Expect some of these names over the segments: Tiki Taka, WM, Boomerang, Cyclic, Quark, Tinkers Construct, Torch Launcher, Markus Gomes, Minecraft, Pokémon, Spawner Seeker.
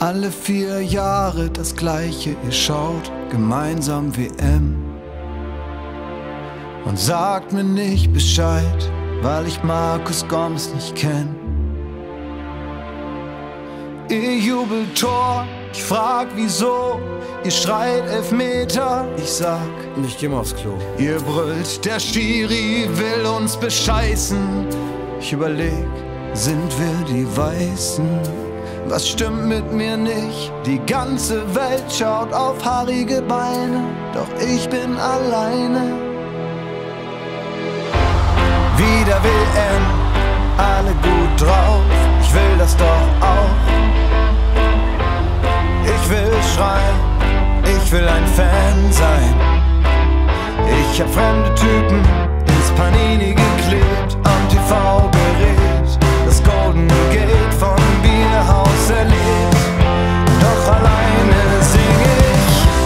Alle 4 Jahre das Gleiche, ihr schaut gemeinsam WM. Und sagt mir nicht Bescheid, weil ich Markus Gomes nicht kenn. Ihr jubelt Tor, ich frag wieso, ihr schreit Elfmeter, ich sag, ich geh mal aufs Klo. Ihr brüllt, der Schiri will uns bescheißen. Ich überleg, sind wir die Weißen? Was stimmt mit mir nicht? Die ganze Welt schaut auf haarige Beine, doch ich bin alleine. Wieder WM, alle gut drauf, ich will das doch auch. Ich will schreien, ich will ein Fan sein. Ich hab fremde Typen ins Panini geklebt, am TV-Gerät, das Golden Gate von Bierhaus erlebt, doch alleine sing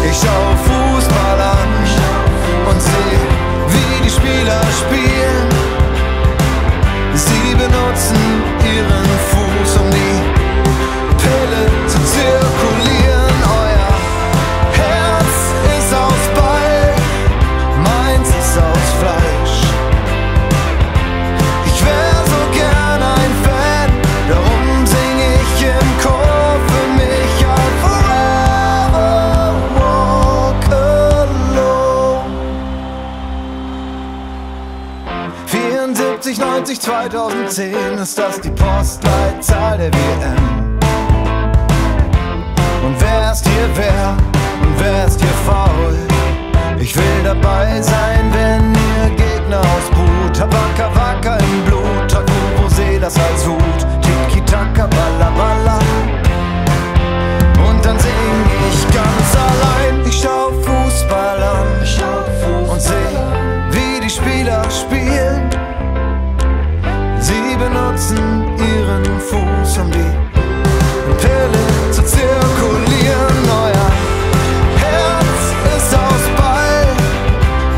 ich. Ich schau Fußball an und seh, wie die Spieler spielen. Sie benutzen ihren Fuß, um die Pille zu zirkulieren. Euer Herz ist aus Ball, meins ist aus Fleisch. Ich wär so gern ein Fan, darum sing ich im Chor für mich I forever walk alone. 74, 90, 2010 ist das die Postleitzahl der WM. Und wer ist hier wer und wer ist hier faul? Ich will dabei sein, wenn ihr Gegner aus Brut, Tabaka Waka im Blut, Taku Rosé, das als Hut, Tiki Taka Balla Balla. Und dann sing ich ganz allein, ich schau Fußball an und seh, wie die Spieler spielen. Sie benutzen ihren Fuß, um die Pille zu zirkulieren. Euer Herz ist aus Ball,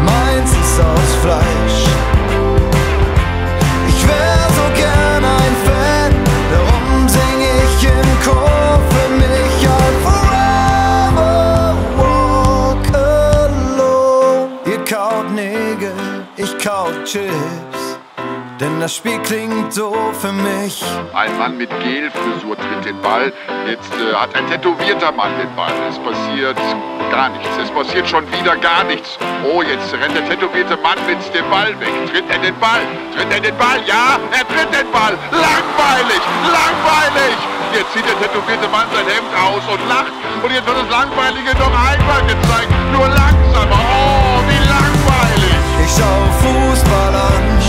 meins ist aus Fleisch. Ich wär so gern ein Fan, darum sing ich im Chor für mich I forever walk alone. Ihr kaut Nägel, ich kaut Chips, denn das Spiel klingt so für mich. Ein Mann mit Gelfrisur tritt den Ball. Jetzt hat ein tätowierter Mann den Ball. Es passiert gar nichts. Es passiert schon wieder gar nichts. Oh, jetzt rennt der tätowierte Mann mit dem Ball weg. Tritt er den Ball? Tritt er den Ball? Ja, er tritt den Ball. Langweilig, langweilig. Jetzt zieht der tätowierte Mann sein Hemd aus und lacht. Und jetzt wird das Langweilige doch einmal gezeigt. Nur langsamer. Oh, wie langweilig. Ich schau Fußball an.